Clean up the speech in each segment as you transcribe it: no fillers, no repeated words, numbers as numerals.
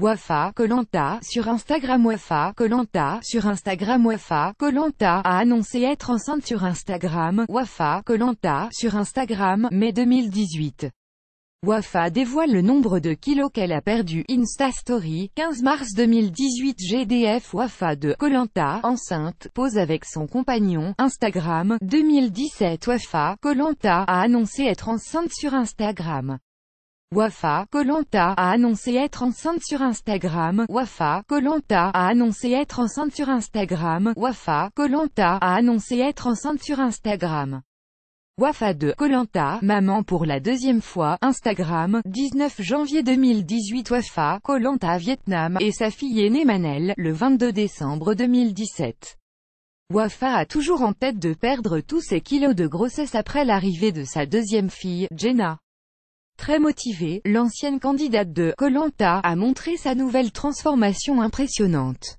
Wafa Koh-Lanta sur Instagram. Wafa Koh-Lanta sur Instagram. Wafa Koh-Lanta a annoncé être enceinte sur Instagram. Wafa Koh-Lanta sur Instagram, mai 2018. Wafa dévoile le nombre de kilos qu'elle a perdu. Insta Story, 15 mars 2018 GDF. Wafa de Koh-Lanta, enceinte, pose avec son compagnon. Instagram, 2017. Wafa Koh-Lanta a annoncé être enceinte sur Instagram. Wafa Koh-Lanta a annoncé être enceinte sur Instagram. Wafa Koh-Lanta a annoncé être enceinte sur Instagram. Wafa Koh-Lanta a annoncé être enceinte sur Instagram. Wafa de Koh-Lanta, maman pour la deuxième fois. Instagram, 19 janvier 2018. Wafa Koh-Lanta Vietnam, et sa fille aînée Manel, le 22 décembre 2017. Wafa a toujours en tête de perdre tous ses kilos de grossesse après l'arrivée de sa deuxième fille, Jenna. Très motivée, l'ancienne candidate de Koh-Lanta a montré sa nouvelle transformation impressionnante.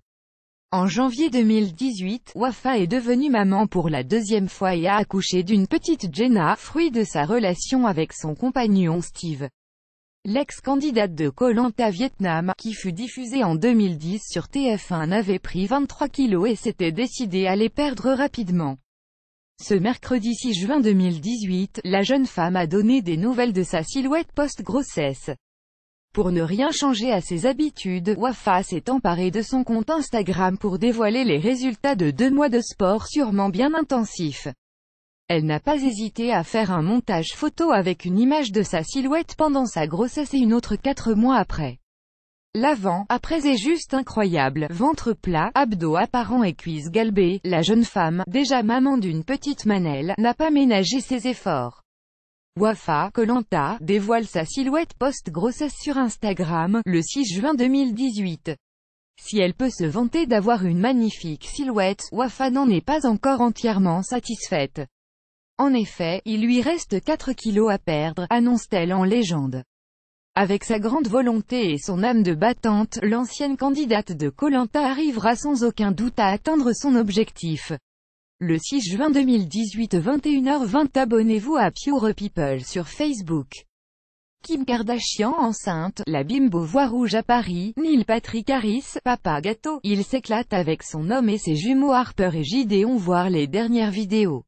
En janvier 2018, Wafa est devenue maman pour la deuxième fois et a accouché d'une petite Jenna, fruit de sa relation avec son compagnon Steve. L'ex-candidate de Koh-Lanta Vietnam, qui fut diffusée en 2010 sur TF1, avait pris 23 kilos et s'était décidée à les perdre rapidement. Ce mercredi 6 juin 2018, la jeune femme a donné des nouvelles de sa silhouette post-grossesse. Pour ne rien changer à ses habitudes, Wafa s'est emparée de son compte Instagram pour dévoiler les résultats de 2 mois de sport sûrement bien intensif. Elle n'a pas hésité à faire un montage photo avec une image de sa silhouette pendant sa grossesse et une autre 4 mois après. L'avant, après est juste incroyable. Ventre plat, abdos apparents et cuisses galbées, la jeune femme, déjà maman d'une petite Manel, n'a pas ménagé ses efforts. Wafa Koh-Lanta dévoile sa silhouette post-grossesse sur Instagram, le 6 juin 2018. Si elle peut se vanter d'avoir une magnifique silhouette, Wafa n'en est pas encore entièrement satisfaite. En effet, il lui reste 4 kilos à perdre, annonce-t-elle en légende. Avec sa grande volonté et son âme de battante, l'ancienne candidate de Koh-Lanta arrivera sans aucun doute à atteindre son objectif. Le 6 juin 2018, 21h20. Abonnez-vous à Pure People sur Facebook. Kim Kardashian enceinte, la bimbo voit rouge à Paris. Neil Patrick Harris, papa gâteau, il s'éclate avec son homme et ses jumeaux Harper et Gideon. Voir les dernières vidéos.